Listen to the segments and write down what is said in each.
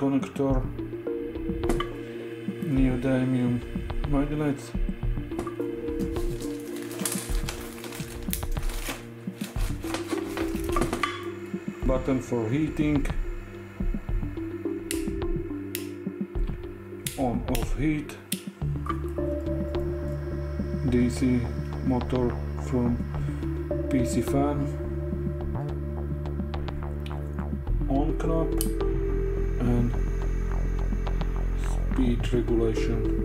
Connector, neodymium magnets, button for heating, on off heat, DC motor from PC fan, on knob, and speed regulation.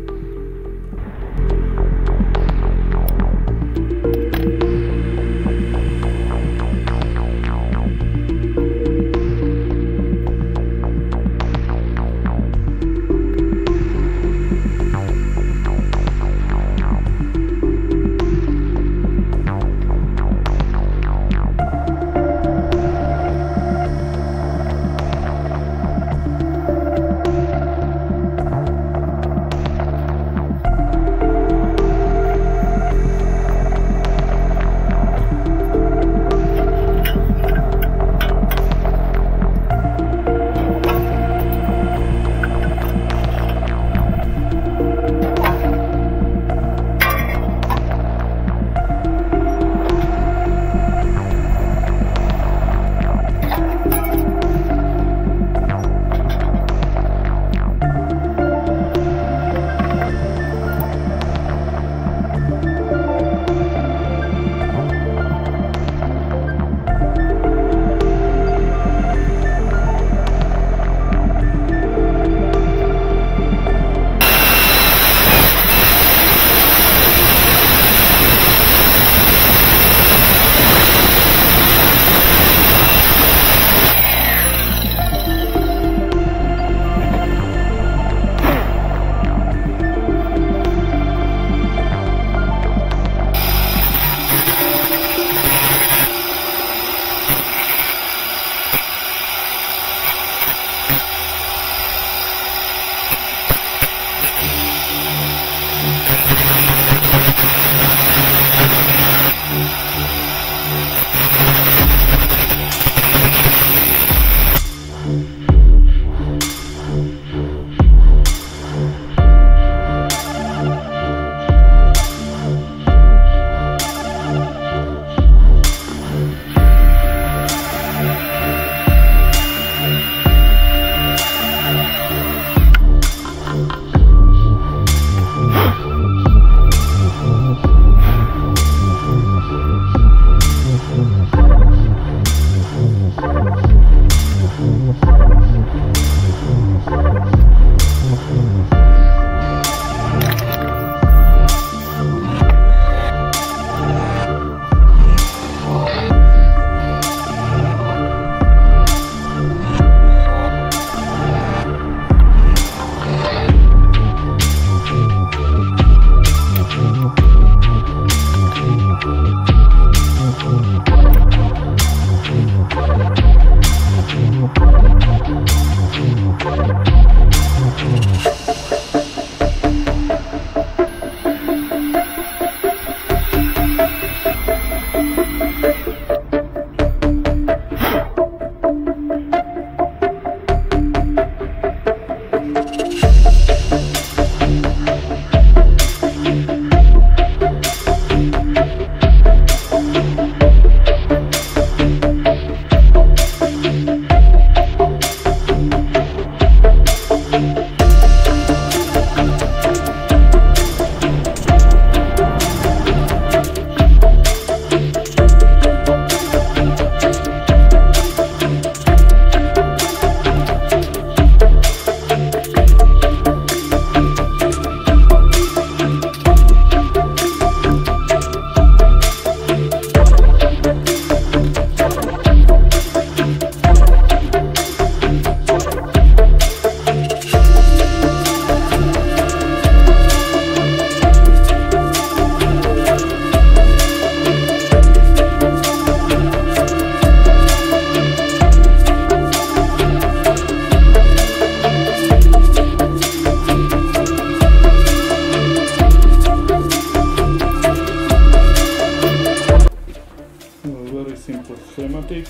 Schematic,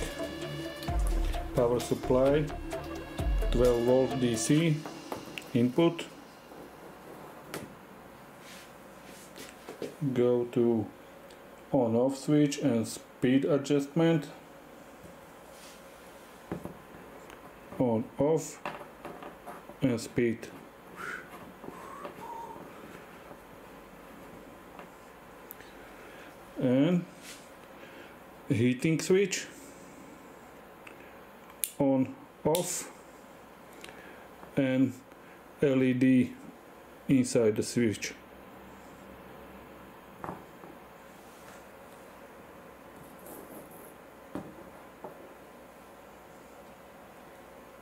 power supply, 12V DC input, go to on off switch and speed adjustment, on off and speed, and heating switch, on off, and LED inside the switch.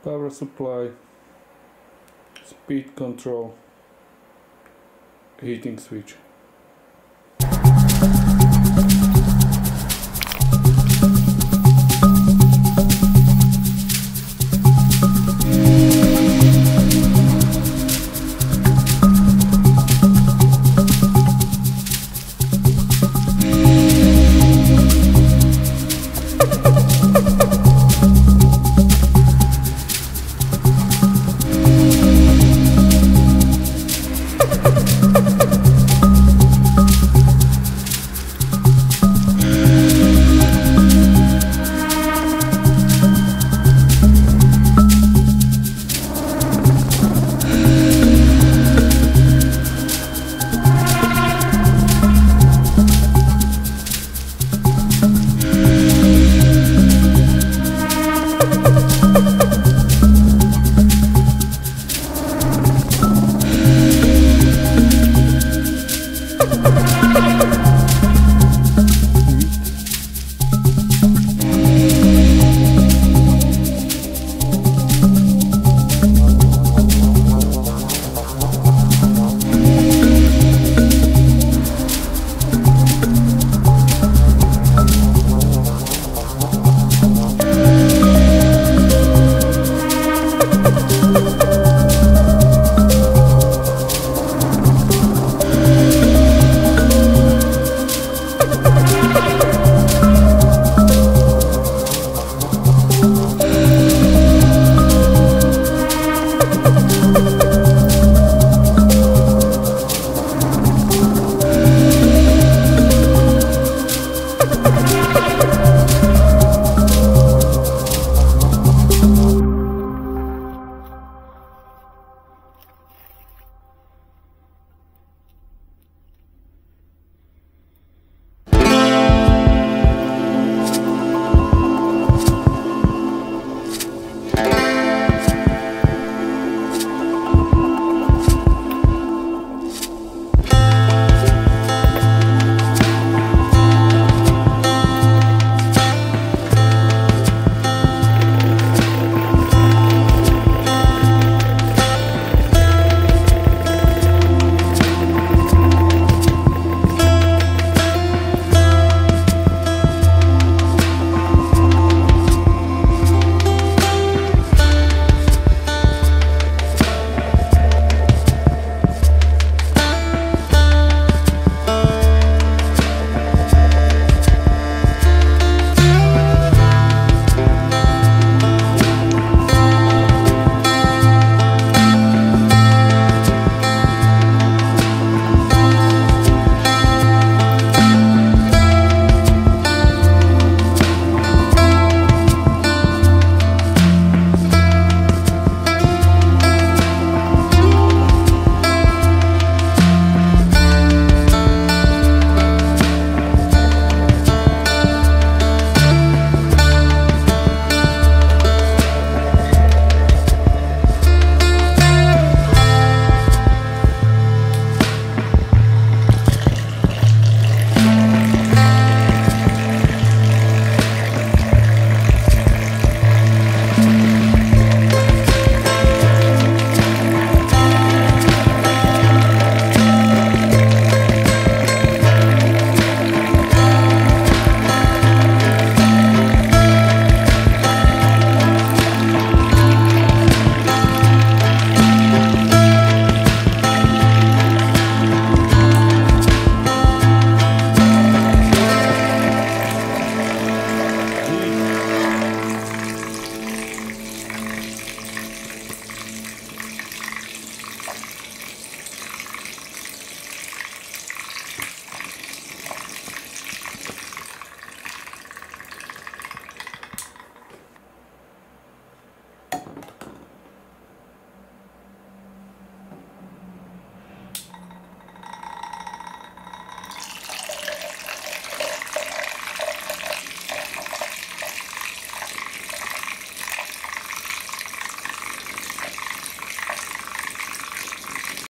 Power supply, speed control, heating switch.